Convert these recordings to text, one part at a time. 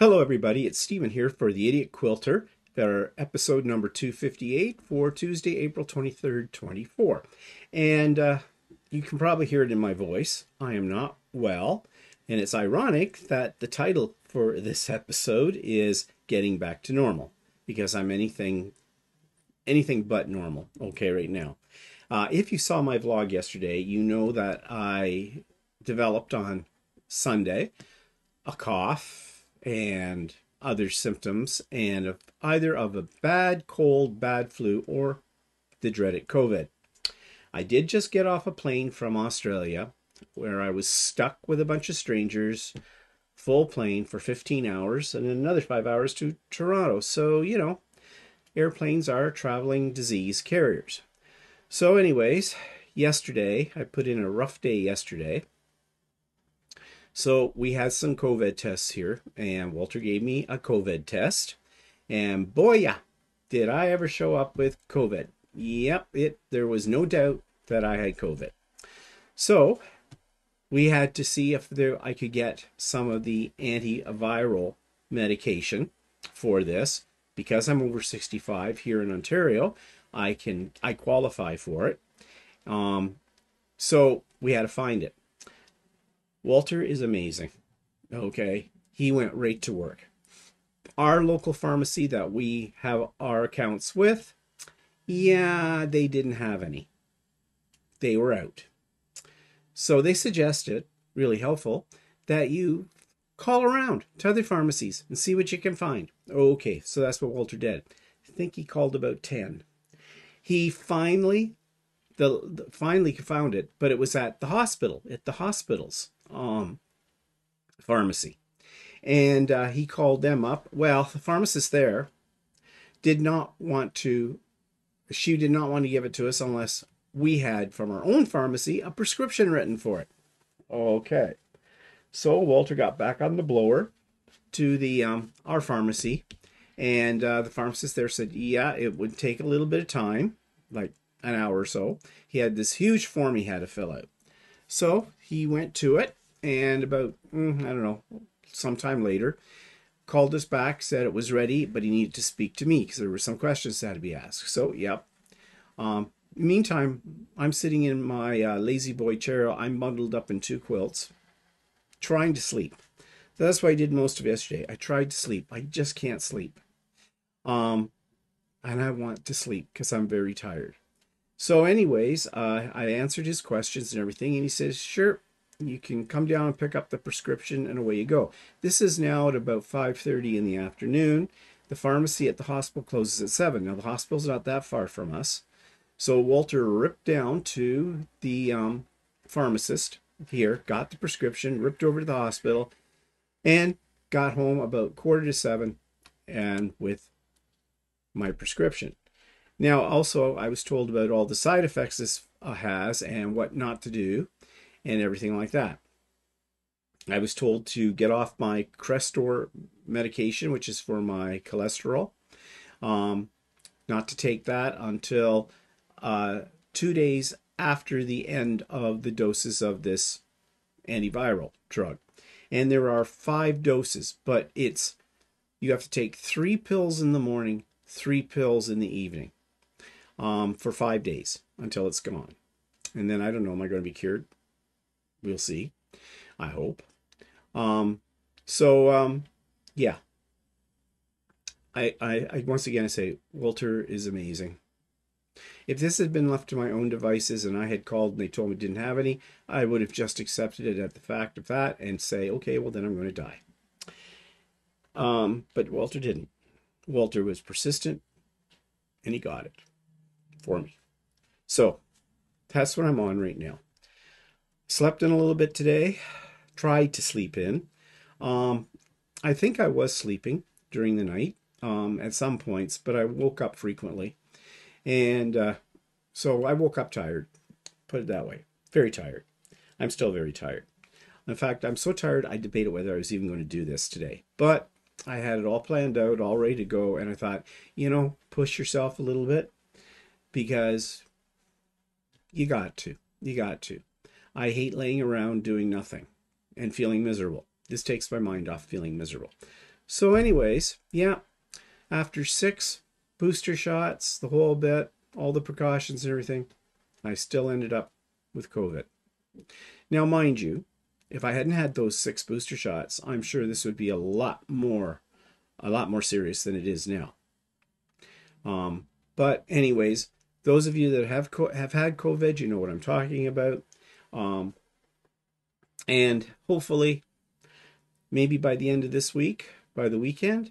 Hello everybody, it's Stephen here for The Idiot Quilter, our episode number 258 for Tuesday, April 23rd, 24. And you can probably hear it in my voice, I am not well. And it's ironic that the title for this episode is Getting Back to Normal, because I'm anything but normal, okay, right now. If you saw my vlog yesterday, you know that I developed on Sunday a cough and other symptoms, and either a bad cold, bad flu, or the dreaded COVID. I did just get off a plane from Australia, where I was stuck with a bunch of strangers, full plane for 15 hours, and another 5 hours to Toronto. So, you know, airplanes are traveling disease carriers. So anyways, yesterday, I put in a rough day yesterday. So we had some COVID tests here, and Walter gave me a COVID test, and boy, did I ever show up with COVID. Yep, there was no doubt that I had COVID. So we had to see if I could get some of the antiviral medication for this. Because I'm over 65 here in Ontario, I qualify for it. So we had to find it. Walter is amazing, okay? He went right to work. Our local pharmacy that we have our accounts with, yeah, they didn't have any. They were out. So they suggested, really helpful, that you call around to other pharmacies and see what you can find. Okay, so that's what Walter did. I think he called about 10. He finally found it, but it was at the hospital, at the hospital's pharmacy, and he called them up. Well, the pharmacist there did not want to give it to us unless we had from our own pharmacy a prescription written for it. Okay, so Walter got back on the blower to the our pharmacy, and the pharmacist there said, yeah, it would take a little bit of time, like an hour or so. He had this huge form he had to fill out. So he went to it, and about, I don't know, sometime later, called us back, said it was ready, but he needed to speak to me because there were some questions that had to be asked. So, yep. Meantime, I'm sitting in my lazy boy chair. I'm bundled up in two quilts, trying to sleep. So that's what I did most of yesterday. I tried to sleep. I just can't sleep. And I want to sleep because I'm very tired. So anyways, I answered his questions and everything, and he says, sure, you can come down and pick up the prescription, and away you go. This is now at about 5:30 in the afternoon. The pharmacy at the hospital closes at 7. Now, the hospital's not that far from us. So Walter ripped down to the pharmacist here, got the prescription, ripped over to the hospital, and got home about 6:45, and with my prescription. Now, also, I was told about all the side effects this has and what not to do and everything like that. I was told to get off my Crestor medication, which is for my cholesterol, not to take that until 2 days after the end of the doses of this antiviral drug. And there are 5 doses, but you have to take 3 pills in the morning, 3 pills in the evening. For 5 days until it's gone. And then I don't know, am I going to be cured? We'll see. I hope. Yeah. I once again, I say, Walter is amazing. If this had been left to my own devices and I had called and they told me didn't have any, I would have just accepted it at the fact of that and say, okay, well, then I'm going to die. But Walter didn't. Walter was persistent and he got it for me. So that's what I'm on right now. Slept in a little bit today, tried to sleep in. I think I was sleeping during the night at some points, but I woke up frequently. And so I woke up tired, put it that way, very tired. I'm still very tired. In fact, I'm so tired I debated whether I was even going to do this today. But I had it all planned out, all ready to go. And I thought, you know, push yourself a little bit. Because you got to. I hate laying around doing nothing and feeling miserable. This takes my mind off feeling miserable. So anyways, yeah, after 6 booster shots, the whole bit, all the precautions and everything, I still ended up with COVID. Now, mind you, if I hadn't had those 6 booster shots, I'm sure this would be a lot more serious than it is now. But anyways, those of you that have had COVID, you know what I'm talking about. And hopefully, maybe by the end of this week, by the weekend,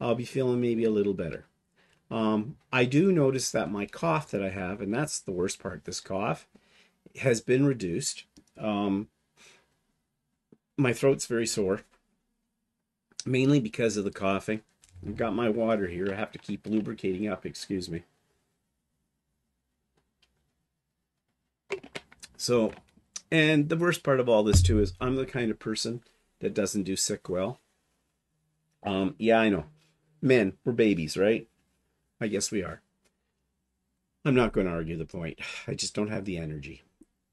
I'll be feeling maybe a little better. I do notice that my cough that I have, and that's the worst part, this cough, has been reduced. My throat's very sore, mainly because of the coughing. I've got my water here. I have to keep lubricating up, excuse me. So, and the worst part of all this too is I'm the kind of person that doesn't do sick well. Yeah, I know. Men, we're babies, right? I guess we are. I'm not going to argue the point. I just don't have the energy.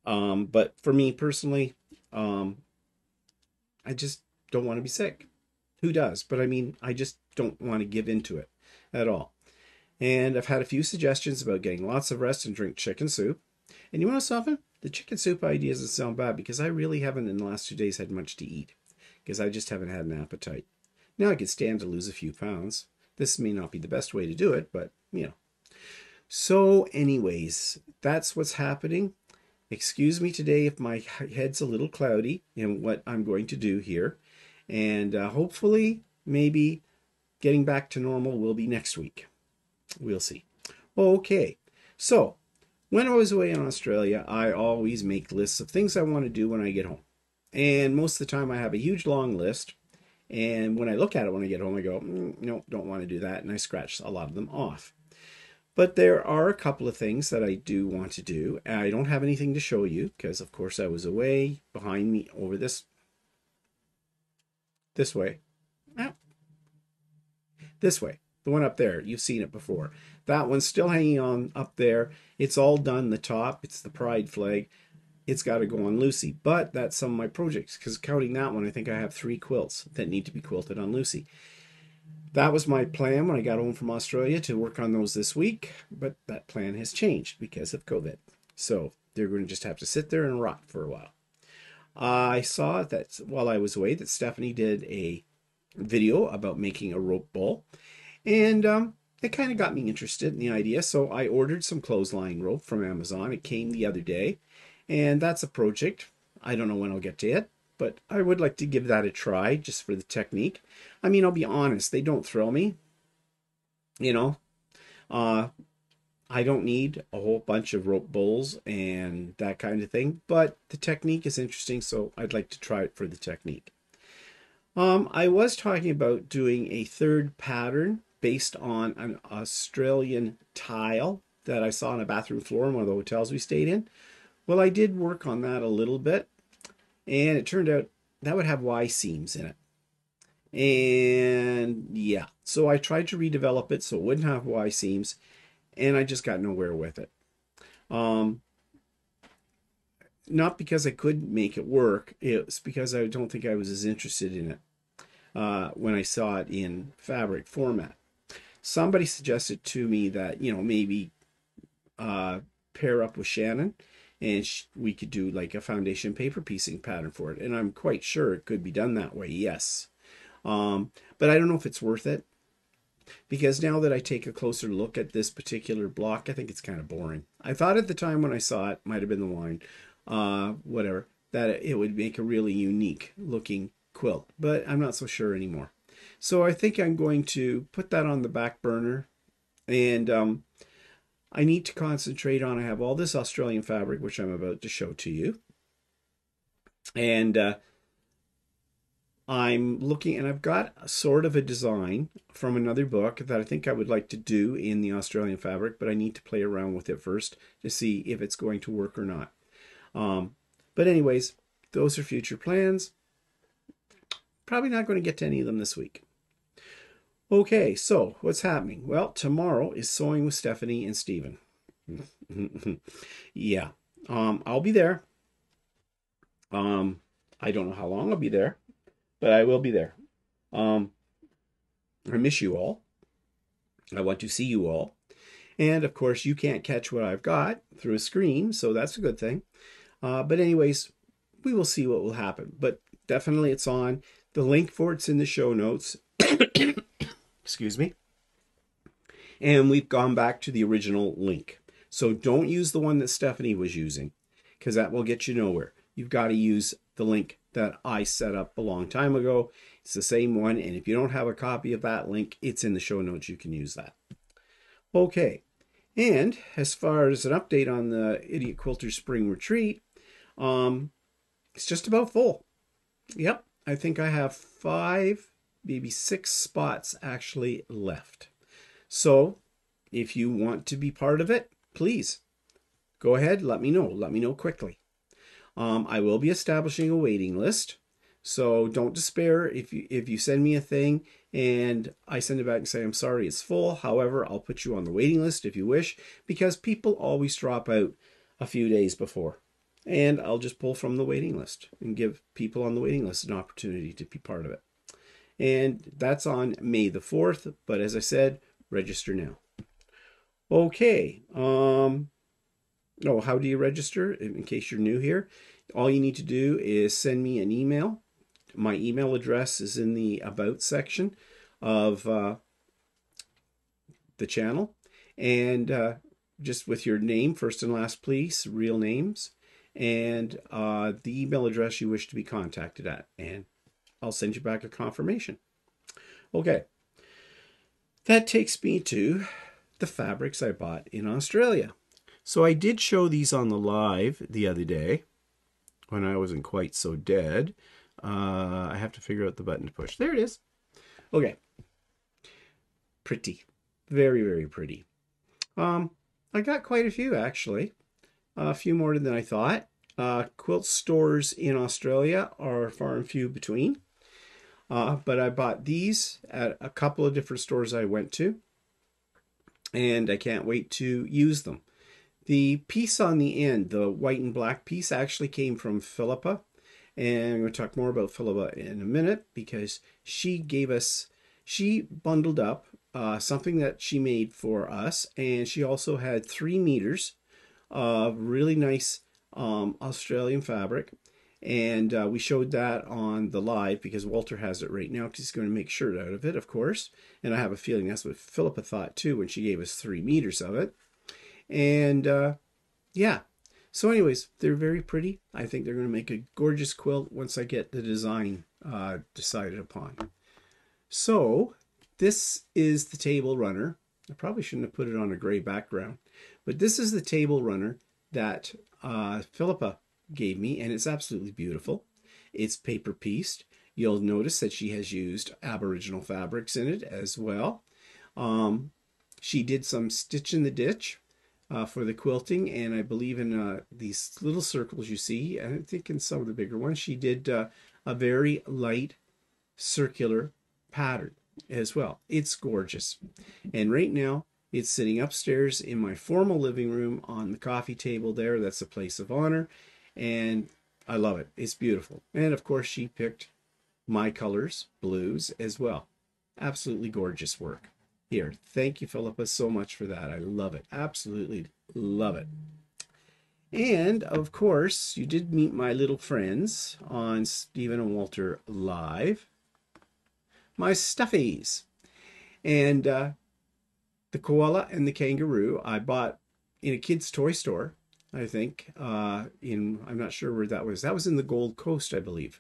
But for me personally, I just don't want to be sick. Who does? But I mean, I just don't want to give into it at all. And I've had a few suggestions about getting lots of rest and drink chicken soup. And you want to soften? The chicken soup idea doesn't sound bad because I really haven't in the last 2 days had much to eat because I just haven't had an appetite. Now I could stand to lose a few pounds. This may not be the best way to do it, but you know. So anyways, that's what's happening. Excuse me today if my head's a little cloudy in what I'm going to do here. And hopefully, maybe getting back to normal will be next week. We'll see. Okay, so when I was away in Australia, I always make lists of things I want to do when I get home. And most of the time I have a huge long list. And when I look at it when I get home, I go, no, don't want to do that. And I scratch a lot of them off. But there are a couple of things that I do want to do. I don't have anything to show you because, of course, I was away. Behind me over this way. No. This way. The one up there. You've seen it before. That one's still hanging on up there. It's all done, the top. It's the pride flag. It's got to go on Lucy. But that's some of my projects because counting that one, I think I have 3 quilts that need to be quilted on Lucy. That was my plan when I got home from Australia to work on those this week, but that plan has changed because of COVID. So they're going to just have to sit there and rot for a while. I saw that while I was away that Stephanie did a video about making a rope ball, and it kind of got me interested in the idea. So I ordered some clothesline rope from Amazon. It came the other day, and that's a project. I don't know when I'll get to it, but I would like to give that a try just for the technique. I mean, I'll be honest, they don't thrill me. You know, I don't need a whole bunch of rope bowls and that kind of thing, but the technique is interesting, so I'd like to try it for the technique. I was talking about doing a third pattern based on an Australian tile that I saw on a bathroom floor in one of the hotels we stayed in. Well, I did work on that a little bit, and it turned out that would have Y seams in it. And yeah, so I tried to redevelop it so it wouldn't have Y seams, and I just got nowhere with it. Not because I couldn't make it work, it was because I don't think I was as interested in it when I saw it in fabric format. Somebody suggested to me that, you know, maybe pair up with Shannon and we could do like a foundation paper piecing pattern for it. And I'm quite sure it could be done that way, yes. But I don't know if it's worth it. Because now that I take a closer look at this particular block, I think it's kind of boring. I thought at the time when I saw it, might have been the wine, whatever, that it would make a really unique looking quilt. But I'm not so sure anymore. So I think I'm going to put that on the back burner. And I need to concentrate on, I have all this Australian fabric, which I'm about to show to you. And I'm looking, and I've got a sort of a design from another book that I think I would like to do in the Australian fabric, but I need to play around with it first to see if it's going to work or not. But anyways, those are future plans. Probably not going to get to any of them this week. Okay, so what's happening? Well, tomorrow is Sewing with Stephanie and Stephen. Yeah, I'll be there. I don't know how long I'll be there. But I will be there. I miss you all. I want to see you all. And of course, you can't catch what I've got through a screen, so that's a good thing. But anyways, we will see what will happen. But definitely it's on. The link for it's in the show notes. Excuse me. And we've gone back to the original link. So don't use the one that Stephanie was using, because that will get you nowhere. You've got to use the link that I set up a long time ago. It's the same one. And if you don't have a copy of that link, it's in the show notes. You can use that. Okay. And as far as an update on the Idiot Quilter Spring Retreat, it's just about full. Yep. I think I have 5, maybe 6 spots actually left. So if you want to be part of it, please go ahead. Let me know. Let me know quickly. I will be establishing a waiting list. So don't despair if you send me a thing and I send it back and say, I'm sorry, it's full. However, I'll put you on the waiting list if you wish, because people always drop out a few days before. And I'll just pull from the waiting list and give people on the waiting list an opportunity to be part of it. And that's on May the 4th. But as I said, register now. Okay. How do you register? In case you're new here, all you need to do is send me an email. My email address is in the About section of the channel. And just with your name, first and last, please, real names, and the email address you wish to be contacted at. And I'll send you back a confirmation. Okay. That takes me to the fabrics I bought in Australia. So I did show these on the live the other day when I wasn't quite so dead. I have to figure out the button to push. There it is. Okay. Pretty. Very, very pretty. I got quite a few, actually. A few more than I thought. Quilt stores in Australia are far and few between. But I bought these at a couple of different stores I went to. And I can't wait to use them. The piece on the end, the white and black piece, actually came from Philippa. And I'm going to talk more about Philippa in a minute, because she bundled up something that she made for us. And she also had 3 meters of really nice Australian fabric. And we showed that on the live because Walter has it right now, because he's going to make shirt out of it, of course. And I have a feeling that's what Philippa thought too when she gave us 3 meters of it. And yeah, so anyways, they're very pretty. I think they're going to make a gorgeous quilt once I get the design decided upon. So this is the table runner. I probably shouldn't have put it on a gray background, but this is the table runner that Philippa gave me, and it's absolutely beautiful. It's paper pieced. You'll notice that she has used Aboriginal fabrics in it as well. She did some stitch in the ditch for the quilting, and I believe in these little circles you see, and I think in some of the bigger ones, she did a very light circular pattern as well. It's gorgeous. And right now, it's sitting upstairs in my formal living room on the coffee table there. That's a place of honor, and I love it. It's beautiful. And of course, she picked my colors, blues, as well. Absolutely gorgeous work. Here, thank you, Philippa, so much for that. I love it. Absolutely love it. And, of course, you did meet my little friends on Stephen and Walter Live. My stuffies. And the koala and the kangaroo I bought in a kid's toy store, I think. I'm not sure where that was. That was in the Gold Coast, I believe.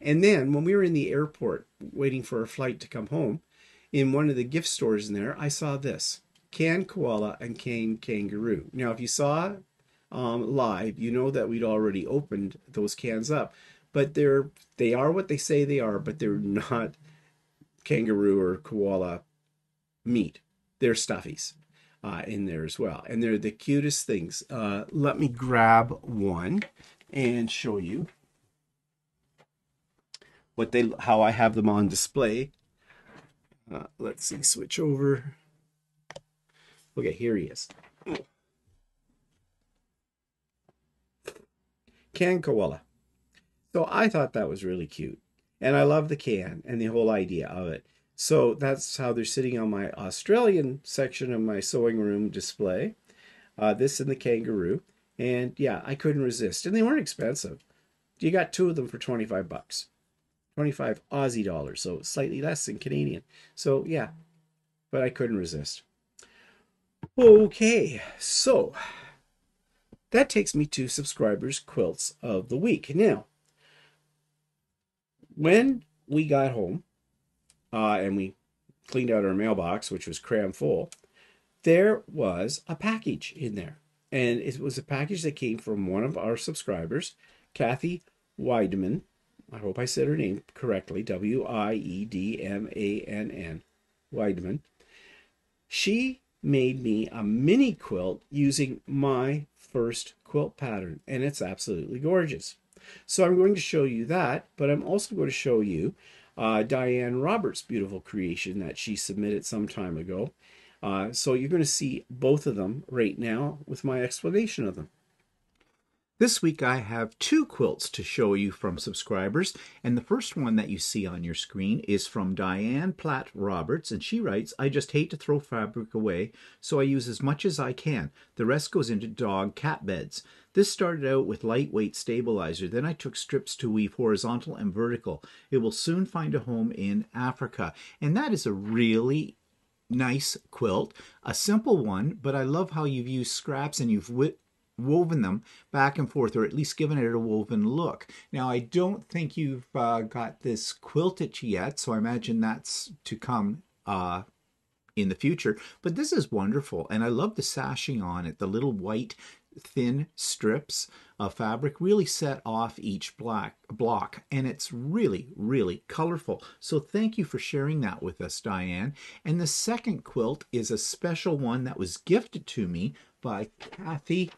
And then, when we were in the airport waiting for our flight to come home, in one of the gift stores in there, I saw this. Canned koala and canned kangaroo. Now, if you saw live, you know that we'd already opened those cans up. But they are what they say they are, but they're not kangaroo or koala meat. They're stuffies in there as well. And they're the cutest things. Let me grab one and show you how I have them on display. Let's see, switch over. Okay, here he is. Can koala. So I thought that was really cute. And I love the can and the whole idea of it. So that's how they're sitting on my Australian section of my sewing room display. This and the kangaroo. And yeah, I couldn't resist. And they weren't expensive. You got two of them for 25 bucks. 25 Aussie dollars, so slightly less than Canadian. So yeah, but I couldn't resist. Okay, so that takes me to subscribers' quilts of the week. Now, when we got home and we cleaned out our mailbox, which was crammed full, there was a package in there. And it was a package that came from one of our subscribers, Kathy Wiedmann. I hope I said her name correctly, W-I-E-D-M-A-N-N, Wiedmann. She made me a mini quilt using my first quilt pattern, and it's absolutely gorgeous. So I'm going to show you that, but I'm also going to show you Diane Roberts' beautiful creation that she submitted some time ago. So you're going to see both of them right now with my explanation of them. This week I have two quilts to show you from subscribers, and the first one that you see on your screen is from Diane Platt Roberts, and she writes, I just hate to throw fabric away, so I use as much as I can. The rest goes into dog cat beds. This started out with lightweight stabilizer, then I took strips to weave horizontal and vertical. It will soon find a home in Africa. And that is a really nice quilt, a simple one, but I love how you've used scraps and you've woven them back and forth, or at least given it a woven look. Now, I don't think you've got this quilted yet, so I imagine that's to come in the future. But this is wonderful, and I love the sashing on it, the little white thin strips of fabric really set off each block, and it's really, really colorful. So thank you for sharing that with us, Diane. And the second quilt is a special one that was gifted to me by Kathy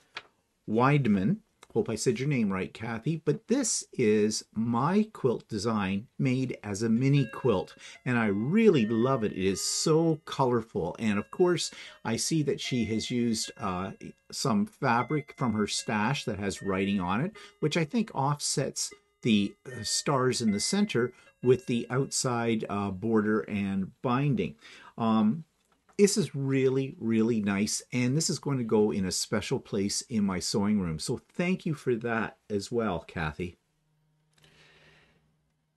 Wiedmann. Hope I said your name right, Kathy. But this is my quilt design made as a mini quilt, and I really love it. It is so colorful, and of course I see that she has used some fabric from her stash that has writing on it, which I think offsets the stars in the center with the outside border and binding. This is really, really nice, and this is going to go in a special place in my sewing room. So thank you for that as well, Kathy.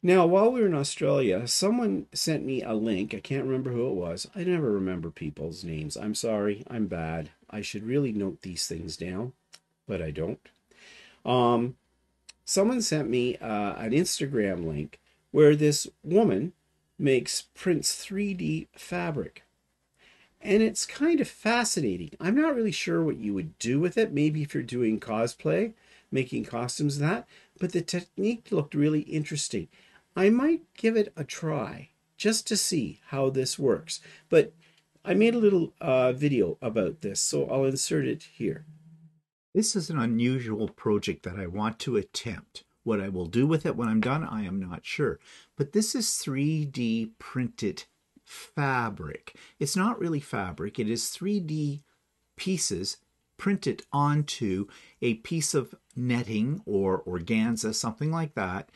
Now, while we were in Australia, someone sent me a link. I can't remember who it was. I never remember people's names. I'm sorry. I'm bad. I should really note these things down, but I don't. Someone sent me an Instagram link where this woman prints 3D fabric. And it's kind of fascinating. I'm not really sure what you would do with it. Maybe if you're doing cosplay, making costumes and that. But the technique looked really interesting. I might give it a try just to see how this works. But I made a little video about this, so I'll insert it here. This is an unusual project that I want to attempt. What I will do with it when I'm done, I am not sure. But this is 3D printed fabric. It's not really fabric. It is 3D pieces printed onto a piece of netting or organza, something like that,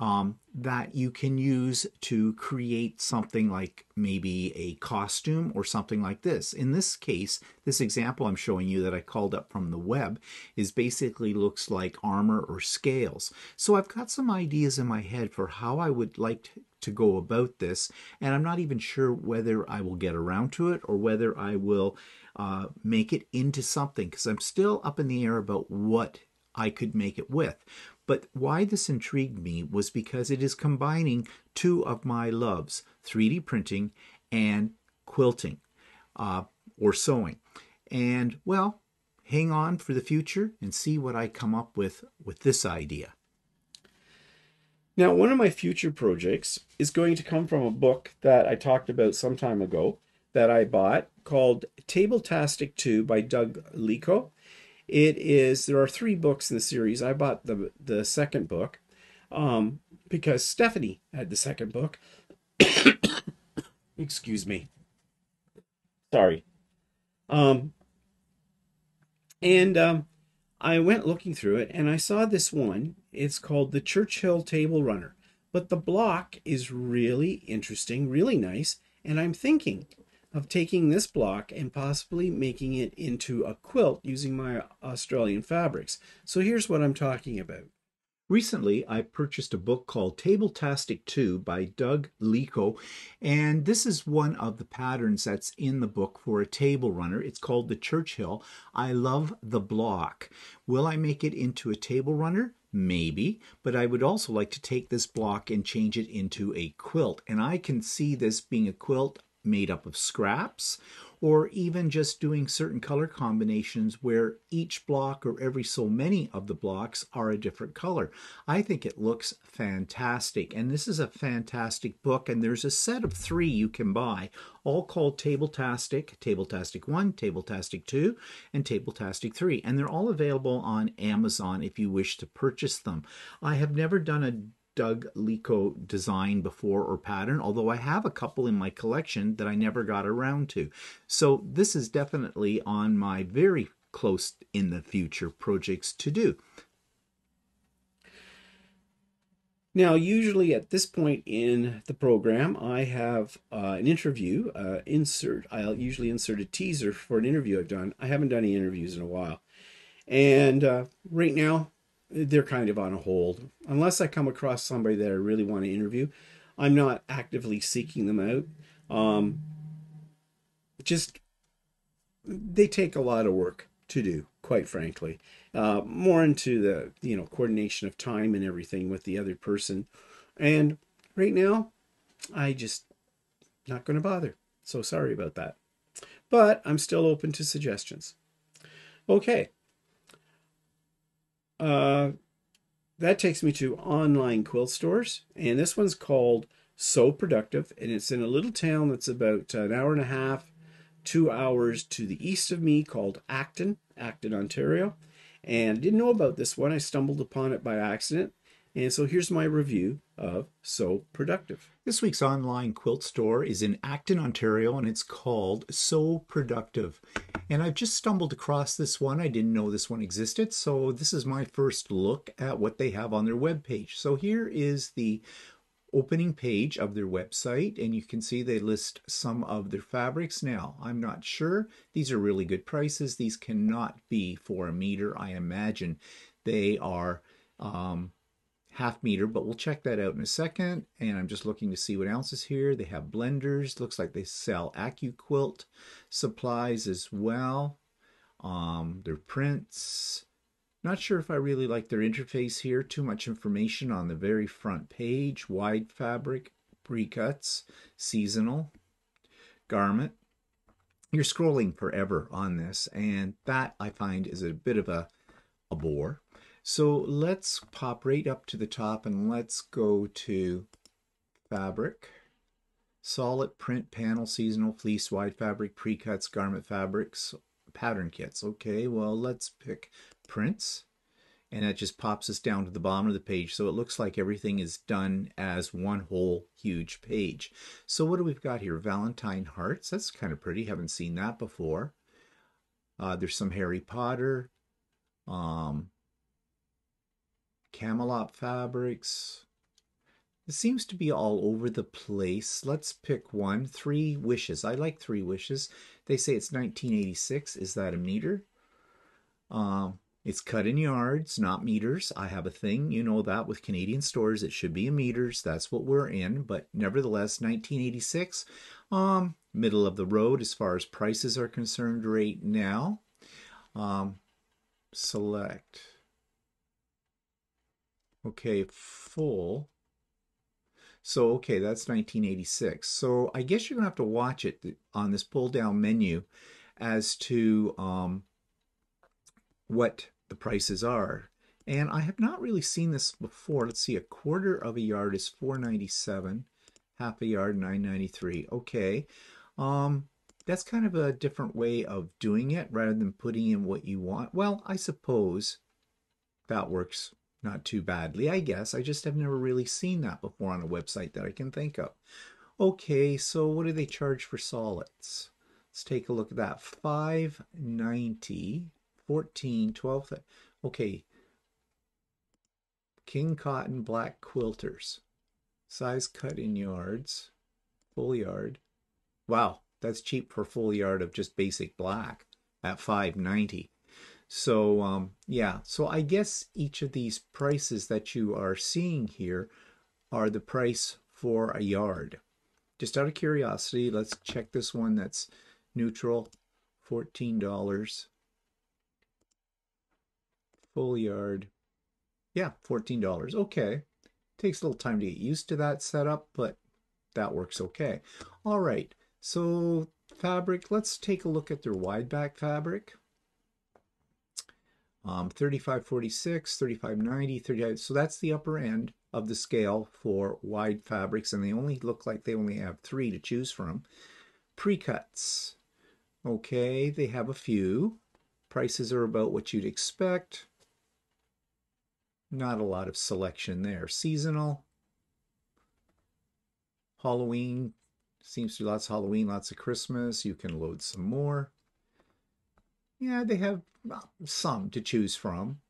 that you can use to create something like maybe a costume or something like this. In this case, this example I'm showing you that I called up from the web is basically looks like armor or scales. So I've got some ideas in my head for how I would like to go about this, and I'm not even sure whether I will get around to it or whether I will make it into something, because I'm still up in the air about what I could make it with. But why this intrigued me was because it is combining two of my loves, 3D printing and quilting or sewing. And well, hang on for the future and see what I come up with this idea. Now, one of my future projects is going to come from a book that I talked about some time ago that I bought called Tabletastic Two by Doug Leko. It is, there are three books in the series. I bought the second book because Stephanie had the second book. Excuse me. Sorry. I went looking through it and I saw this one. It's called The Churchill Table Runner. But the block is really interesting, really nice, and I'm thinking of taking this block and possibly making it into a quilt using my Australian fabrics. So here's what I'm talking about. Recently, I purchased a book called Tabletastic Two by Doug Leko, and this is one of the patterns that's in the book for a table runner. It's called the Churchill. I love the block. Will I make it into a table runner? Maybe, but I would also like to take this block and change it into a quilt, and I can see this being a quilt made up of scraps, or even just doing certain color combinations where each block or every so many of the blocks are a different color. I think it looks fantastic, and this is a fantastic book, and there's a set of 3 you can buy, all called Tabletastic, Tabletastic 1, Tabletastic 2, and Tabletastic 3, and they're all available on Amazon if you wish to purchase them. I have never done a Doug Leko design before or pattern, although I have a couple in my collection that I never got around to. So this is definitely on my very close in the future projects to do. Now, usually at this point in the program, I have an interview insert. I'll usually insert a teaser for an interview I've done. I haven't done any interviews in a while. And right now, they're kind of on a hold. Unless I come across somebody that I really want to interview, I'm not actively seeking them out. Just, they take a lot of work to do, quite frankly. More into the, coordination of time and everything with the other person. And right now, I just, not going to bother. So sorry about that. But I'm still open to suggestions. Okay. That takes me to online quilt stores, and this one's called So Productive, and it's in a little town that's about an hour and a half, 2 hours to the east of me, called Acton, Acton, Ontario. And I didn't know about this one. I stumbled upon it by accident. And so here's my review of So Productive. This week's online quilt store is in Acton, Ontario, and it's called So Productive. And I've just stumbled across this one. I didn't know this one existed, so this is my first look at what they have on their webpage. So here is the opening page of their website, and you can see they list some of their fabrics. Now, I'm not sure. These are really good prices. These cannot be for a meter, I imagine. They are half meter, but we'll check that out in a second. And I'm just looking to see what else is here. They have blenders. Looks like they sell AccuQuilt supplies as well. Their prints. Not sure if I really like their interface here. Too much information on the very front page. Wide fabric, pre-cuts, seasonal, garment. You're scrolling forever on this, and that I find is a bit of a bore. So let's pop right up to the top and let's go to fabric, solid print panel, seasonal fleece, wide fabric, pre-cuts, garment fabrics, pattern kits. Okay, well, let's pick prints, and that just pops us down to the bottom of the page. So it looks like everything is done as one whole huge page. So what do we've got here? Valentine hearts. That's kind of pretty. Haven't seen that before. There's some Harry Potter. Camelot fabrics. It seems to be all over the place. Let's pick one. 3 Wishes. I like 3 Wishes. They say it's 1986. Is that a meter? It's cut in yards, not meters. I have a thing, you know that, with Canadian stores. It should be in meters. That's what we're in. But nevertheless, 1986. Middle of the road as far as prices are concerned right now. Select. Okay, full. So, okay, that's 1986. So I guess you're going to have to watch it on this pull-down menu as to what the prices are. And I have not really seen this before. Let's see, a quarter of a yard is $4.97. Half a yard, $9.93. Okay. That's kind of a different way of doing it rather than putting in what you want. Well, I suppose that works. Not too badly, I guess. I just have never really seen that before on a website that I can think of. Okay, so what do they charge for solids? Let's take a look at that. $5.90, $14, $12. Okay. King Cotton black quilters. Size cut in yards. Full yard. Wow, that's cheap for full yard of just basic black at $5.90. So yeah, so I guess each of these prices that you are seeing here are the price for a yard. Just out of curiosity, let's check this one that's neutral, $14. Full yard, yeah, $14. Okay, takes a little time to get used to that setup, but that works okay. All right, so fabric, let's take a look at their wide back fabric. 3546, 3590, 38. So that's the upper end of the scale for wide fabrics, and they only look like they only have three to choose from. Precuts. Okay, they have a few. Prices are about what you'd expect. Not a lot of selection there. Seasonal. Halloween. Seems to be lots of Halloween, lots of Christmas. You can load some more. Yeah, they have some to choose from,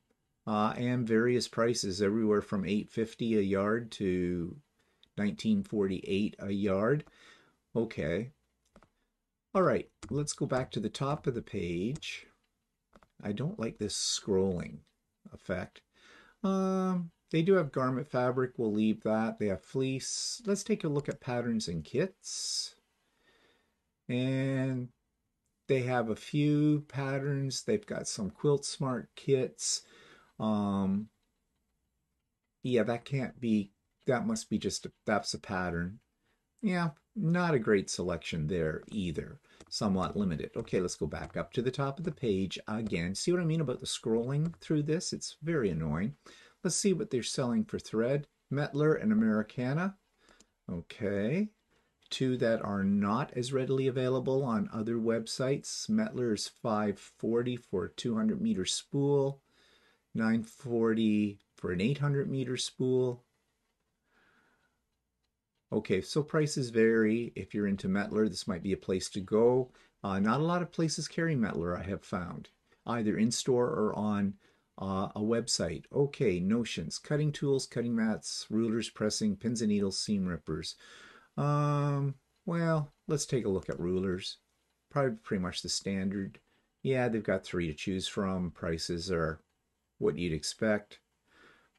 and various prices everywhere from $8.50 a yard to $19.48 a yard. Okay. All right, let's go back to the top of the page. I don't like this scrolling effect. They do have garment fabric. We'll leave that. They have fleece. Let's take a look at patterns and kits. And they have a few patterns. They've got some Quilt Smart kits. Yeah, that can't be, that must be just, that's a pattern. Yeah, not a great selection there either. Somewhat limited. Okay, let's go back up to the top of the page again. See what I mean about the scrolling through this? It's very annoying. Let's see what they're selling for thread. Mettler and Americana. Okay. Two that are not as readily available on other websites. Mettler is $5.40 for a 200-meter spool, $9.40 for an 800-meter spool. Okay, so prices vary. If you're into Mettler, this might be a place to go. Not a lot of places carry Mettler, I have found, either in-store or on a website. Okay, notions. Cutting tools, cutting mats, rulers, pressing, pins and needles, seam rippers. Well, let's take a look at rulers. Probably pretty much the standard. Yeah, they've got three to choose from. Prices are what you'd expect.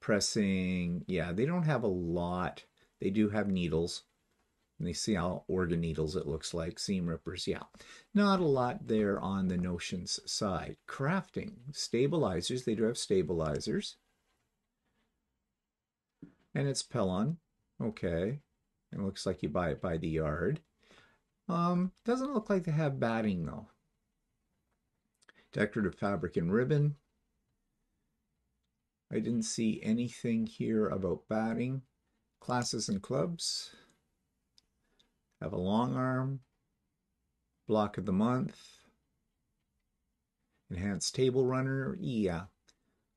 Pressing, yeah, they don't have a lot. They do have needles. And they see how organ needles it looks like. Seam rippers, yeah. Not a lot there on the notions side. Crafting, stabilizers. They do have stabilizers. And it's Pellon. Okay. It looks like you buy it by the yard. Doesn't look like they have batting, though. Decorative fabric and ribbon. I didn't see anything here about batting. Classes and clubs. Have a long arm. Block of the month. Enhanced table runner. Yeah.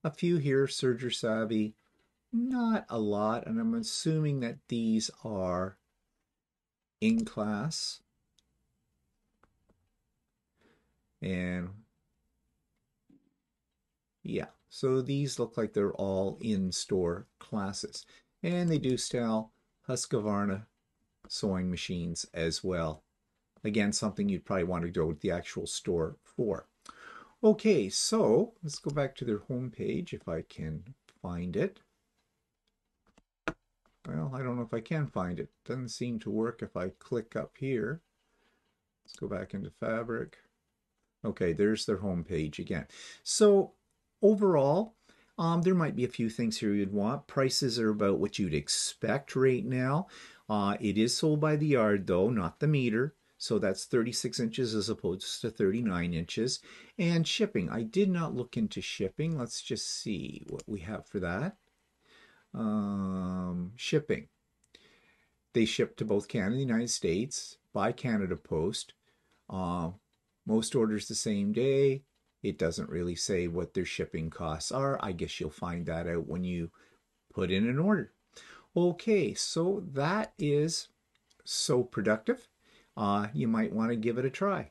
A few here. Serger Savvy. Not a lot, and I'm assuming that these are in class. And yeah, so these look like they're all in-store classes. And they do sell Husqvarna sewing machines as well. Again, something you'd probably want to go to the actual store for. Okay, so let's go back to their homepage if I can find it. Well, I don't know if I can find it. Doesn't seem to work if I click up here. Let's go back into fabric. Okay, there's their home page again. So overall, there might be a few things here you'd want. Prices are about what you'd expect right now. It is sold by the yard, though, not the meter. So that's 36 inches as opposed to 39 inches. And shipping. I did not look into shipping. Let's just see what we have for that. Shipping. They ship to both Canada and the United States by Canada Post. Most orders the same day. It doesn't really say what their shipping costs are. I guess you'll find that out when you put in an order. Okay, so that is So Productive. You might want to give it a try.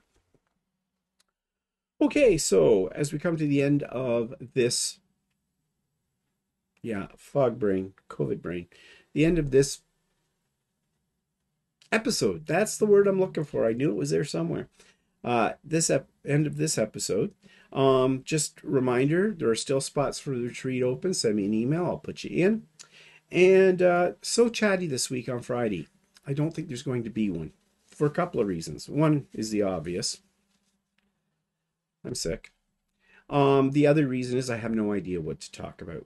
Okay, so as we come to the end of this the end of this episode. That's the word I'm looking for. I knew it was there somewhere. This end of this episode. Just reminder, there are still spots for the retreat open. Send me an email. I'll put you in. And So Chatty this week on Friday. I don't think there's going to be one for a couple of reasons. One is the obvious. I'm sick. The other reason is I have no idea what to talk about.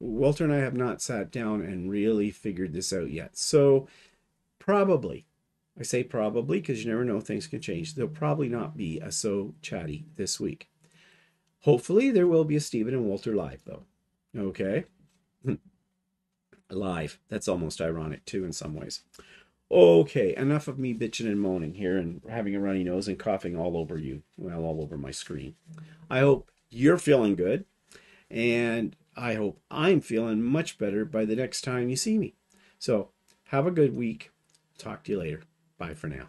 Walter and I have not sat down and really figured this out yet. So probably, I say probably because you never know, things can change. There'll probably not be a So Chatty this week. Hopefully there will be a Stephen and Walter live though. Okay. Live. That's almost ironic too in some ways. Okay, enough of me bitching and moaning here and having a runny nose and coughing all over you. Well, all over my screen. I hope you're feeling good. And I hope I'm feeling much better by the next time you see me. So have a good week. Talk to you later. Bye for now.